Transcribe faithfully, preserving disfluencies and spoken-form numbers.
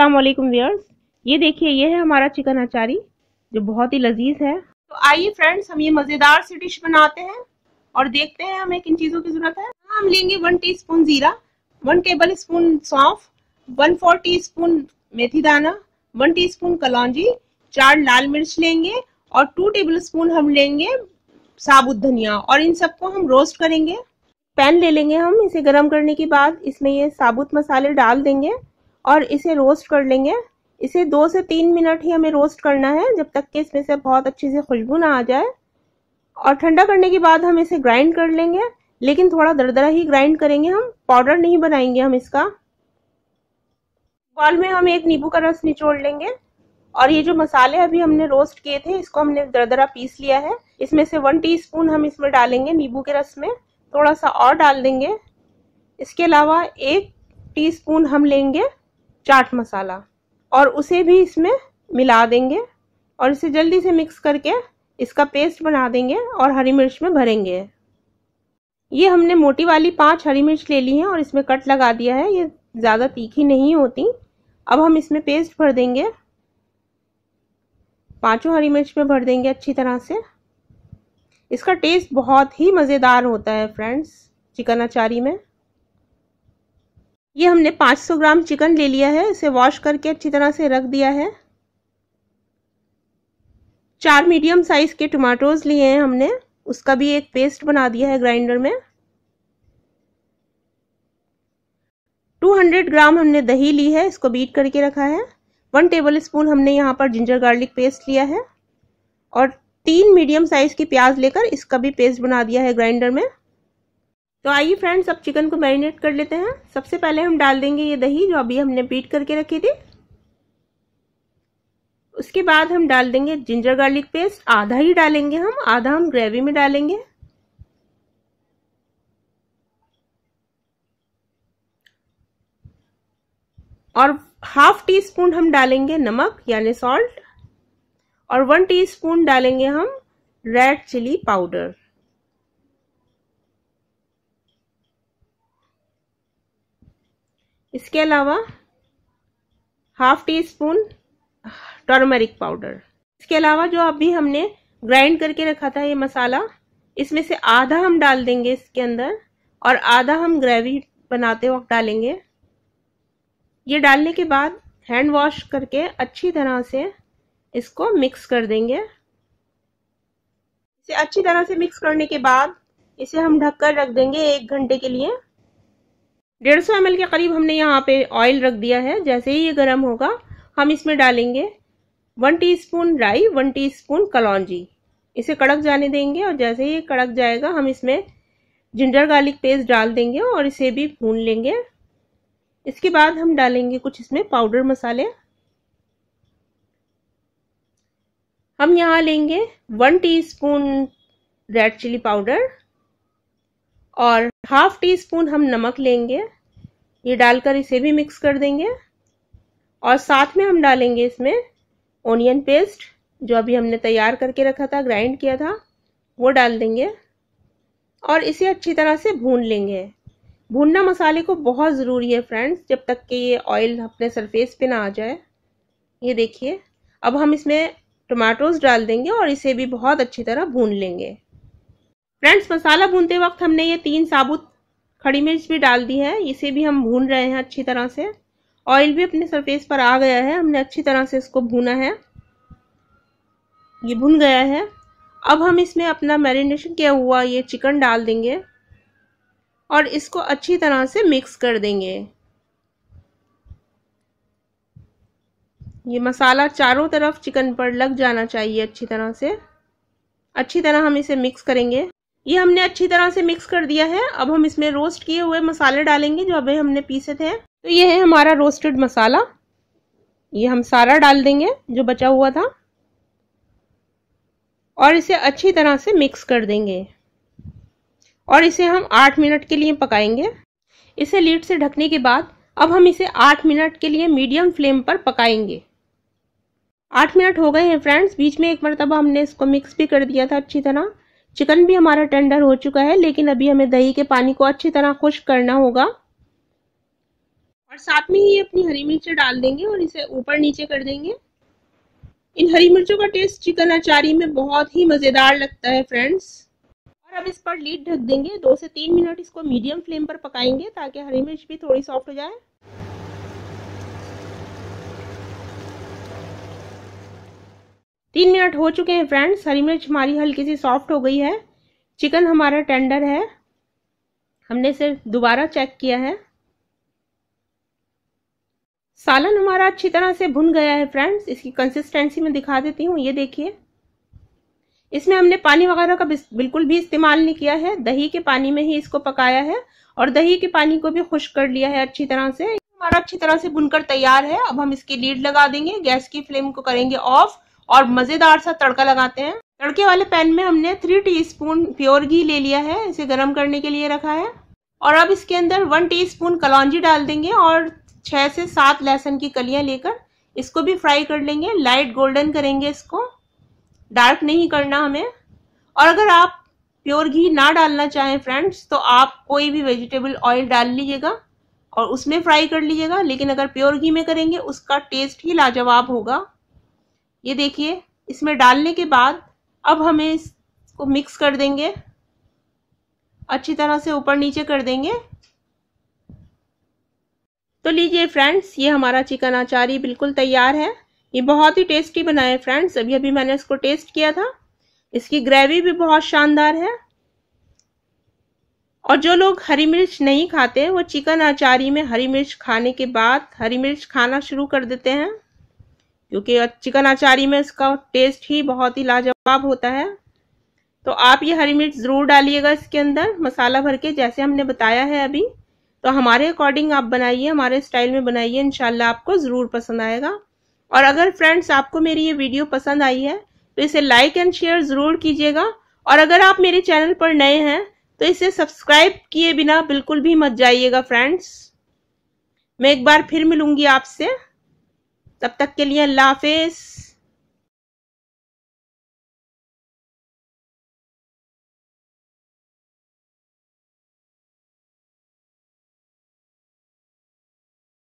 अस्सलाम वालेकुम व्यूअर्स, ये देखिए ये है हमारा चिकन अचारी जो बहुत ही लजीज है। तो आइए फ्रेंड्स, हम ये मज़ेदार सी डिश बनाते हैं और देखते हैं हमें किन चीज़ों की ज़रूरत है। हम लेंगे वन टीस्पून जीरा, वन टेबल स्पून सौंफ, वन फोर टीस्पून मेथी दाना, वन टीस्पून कलौंजी, चार लाल मिर्च लेंगे और टू टेबल स्पून हम लेंगे साबुत धनिया। और इन सबको हम रोस्ट करेंगे। पैन ले लेंगे हम, इसे गर्म करने के बाद इसमें ये साबुत मसाले डाल देंगे और इसे रोस्ट कर लेंगे। इसे दो से तीन मिनट ही हमें रोस्ट करना है, जब तक कि इसमें से बहुत अच्छी से खुशबू ना आ जाए। और ठंडा करने के बाद हम इसे ग्राइंड कर लेंगे, लेकिन थोड़ा दरदरा ही ग्राइंड करेंगे, हम पाउडर नहीं बनाएंगे हम इसका। बॉल में हम एक नींबू का रस निचोड़ लेंगे और ये जो मसाले अभी हमने रोस्ट किए थे इसको हमने दरदरा पीस लिया है। इसमें से वन टीस्पून हम इसमें डालेंगे नींबू के रस में, थोड़ा सा और डाल देंगे। इसके अलावा एक टीस्पून हम लेंगे चाट मसाला और उसे भी इसमें मिला देंगे और इसे जल्दी से मिक्स करके इसका पेस्ट बना देंगे और हरी मिर्च में भरेंगे। ये हमने मोटी वाली पांच हरी मिर्च ले ली है और इसमें कट लगा दिया है, ये ज़्यादा तीखी नहीं होती। अब हम इसमें पेस्ट भर देंगे, पांचों हरी मिर्च में भर देंगे अच्छी तरह से। इसका टेस्ट बहुत ही मज़ेदार होता है फ्रेंड्स चिकन अचारी में। ये हमने पाँच सौ ग्राम चिकन ले लिया है, इसे वॉश करके अच्छी तरह से रख दिया है। चार मीडियम साइज़ के टमाटोज़ लिए हैं हमने, उसका भी एक पेस्ट बना दिया है ग्राइंडर में। दो सौ ग्राम हमने दही ली है, इसको बीट करके रखा है। वन टेबल स्पून हमने यहाँ पर जिंजर गार्लिक पेस्ट लिया है और तीन मीडियम साइज़ की प्याज लेकर इसका भी पेस्ट बना दिया है ग्राइंडर में। तो आइए फ्रेंड्स, अब चिकन को मैरिनेट कर लेते हैं। सबसे पहले हम डाल देंगे ये दही जो अभी हमने बीट करके रखी थी। उसके बाद हम डाल देंगे जिंजर गार्लिक पेस्ट, आधा ही डालेंगे हम, आधा हम ग्रेवी में डालेंगे। और हाफ टी स्पून हम डालेंगे नमक यानी सॉल्ट और वन टीस्पून डालेंगे हम रेड चिली पाउडर। इसके अलावा half teaspoon turmeric powder. इसके अलावा जो अभी हमने ग्राइंड करके रखा था ये मसाला, इसमें से आधा हम डाल देंगे इसके अंदर और आधा हम ग्रेवी बनाते वक्त डालेंगे। ये डालने के बाद हैंड वॉश करके अच्छी तरह से इसको मिक्स कर देंगे। इसे अच्छी तरह से मिक्स करने के बाद इसे हम ढककर रख देंगे एक घंटे के लिए। डेढ़ सौ एम एल के करीब हमने यहाँ पे ऑयल रख दिया है। जैसे ही ये गर्म होगा हम इसमें डालेंगे वन टीस्पून राई, वन टीस्पून कलौंजी। इसे कड़क जाने देंगे और जैसे ही ये कड़क जाएगा हम इसमें जिंजर गार्लिक पेस्ट डाल देंगे और इसे भी भून लेंगे। इसके बाद हम डालेंगे कुछ इसमें पाउडर मसाले। हम यहाँ लेंगे one teaspoon red chilli powder और हाफ टी स्पून हम नमक लेंगे। ये डालकर इसे भी मिक्स कर देंगे और साथ में हम डालेंगे इसमें ओनियन पेस्ट जो अभी हमने तैयार करके रखा था, ग्राइंड किया था, वो डाल देंगे और इसे अच्छी तरह से भून लेंगे। भूनना मसाले को बहुत ज़रूरी है फ्रेंड्स, जब तक कि ये ऑयल अपने सरफेस पे ना आ जाए। ये देखिए, अब हम इसमें टमाटोज डाल देंगे और इसे भी बहुत अच्छी तरह भून लेंगे। फ्रेंड्स, मसाला भूनते वक्त हमने ये तीन साबुत खड़ी मिर्च भी डाल दी है, इसे भी हम भून रहे हैं अच्छी तरह से। ऑयल भी अपने सरफेस पर आ गया है, हमने अच्छी तरह से इसको भूना है, ये भून गया है। अब हम इसमें अपना मैरिनेशन किया हुआ ये चिकन डाल देंगे और इसको अच्छी तरह से मिक्स कर देंगे। ये मसाला चारों तरफ चिकन पर लग जाना चाहिए अच्छी तरह से। अच्छी तरह हम इसे मिक्स करेंगे। ये हमने अच्छी तरह से मिक्स कर दिया है। अब हम इसमें रोस्ट किए हुए मसाले डालेंगे जो अभी हमने पीसे थे। तो ये है हमारा रोस्टेड मसाला, ये हम सारा डाल देंगे जो बचा हुआ था और इसे अच्छी तरह से मिक्स कर देंगे और इसे हम आठ मिनट के लिए पकाएंगे। इसे लीड से ढकने के बाद अब हम इसे आठ मिनट के लिए मीडियम फ्लेम पर पकाएंगे। आठ मिनट हो गए हैं फ्रेंड्स। बीच में एक मरतबा हमने इसको मिक्स भी कर दिया था अच्छी तरह। चिकन भी हमारा टेंडर हो चुका है, लेकिन अभी हमें दही के पानी को अच्छी तरह खुश्क करना होगा और साथ में ही अपनी हरी मिर्चें डाल देंगे और इसे ऊपर नीचे कर देंगे। इन हरी मिर्चों का टेस्ट चिकन अचारी में बहुत ही मज़ेदार लगता है फ्रेंड्स। और अब इस पर लीड ढक देंगे, दो से तीन मिनट इसको मीडियम फ्लेम पर पकाएंगे ताकि हरी मिर्च भी थोड़ी सॉफ्ट हो जाए। तीन मिनट हो चुके हैं फ्रेंड्स, हरी मिर्च हमारी हल्की सी सॉफ्ट हो गई है, चिकन हमारा टेंडर है। हमने इसे दोबारा चेक किया है, सालन हमारा अच्छी तरह से भुन गया है फ्रेंड्स। इसकी कंसिस्टेंसी मैं दिखा देती हूँ, ये देखिए। इसमें हमने पानी वगैरह का बिल्कुल भी इस्तेमाल नहीं किया है, दही के पानी में ही इसको पकाया है और दही के पानी को भी खुश कर लिया है अच्छी तरह से। हमारा अच्छी तरह से भुनकर तैयार है। अब हम इसकी लीड लगा देंगे, गैस की फ्लेम को करेंगे ऑफ और मज़ेदार सा तड़का लगाते हैं। तड़के वाले पैन में हमने थ्री टीस्पून प्योर घी ले लिया है, इसे गर्म करने के लिए रखा है। और अब इसके अंदर वन टीस्पून कलौंजी डाल देंगे और छः से सात लहसुन की कलियां लेकर इसको भी फ्राई कर लेंगे, लाइट गोल्डन करेंगे, इसको डार्क नहीं करना हमें। और अगर आप प्योर घी ना डालना चाहें फ्रेंड्स तो आप कोई भी वेजिटेबल ऑयल डाल लीजिएगा और उसमें फ्राई कर लीजिएगा, लेकिन अगर प्योर घी में करेंगे उसका टेस्ट ही लाजवाब होगा। ये देखिए, इसमें डालने के बाद अब हमें इसको मिक्स कर देंगे, अच्छी तरह से ऊपर नीचे कर देंगे। तो लीजिए फ्रेंड्स, ये हमारा चिकन अचारी बिल्कुल तैयार है। ये बहुत ही टेस्टी बना है फ्रेंड्स, अभी अभी मैंने इसको टेस्ट किया था। इसकी ग्रेवी भी बहुत शानदार है। और जो लोग हरी मिर्च नहीं खाते वो चिकन अचारी में हरी मिर्च खाने के बाद हरी मिर्च खाना शुरू कर देते हैं, क्योंकि चिकन अचारी में इसका टेस्ट ही बहुत ही लाजवाब होता है। तो आप ये हरी मिर्च ज़रूर डालिएगा इसके अंदर मसाला भर के, जैसे हमने बताया है अभी। तो हमारे अकॉर्डिंग आप बनाइए, हमारे स्टाइल में बनाइए, इंशाल्लाह आपको ज़रूर पसंद आएगा। और अगर फ्रेंड्स आपको मेरी ये वीडियो पसंद आई है तो इसे लाइक एंड शेयर ज़रूर कीजिएगा। और अगर आप मेरे चैनल पर नए हैं तो इसे सब्सक्राइब किए बिना बिल्कुल भी मत जाइएगा फ्रेंड्स। मैं एक बार फिर मिलूँगी आपसे, तब तक के लिए अल्लाह हाफिज़।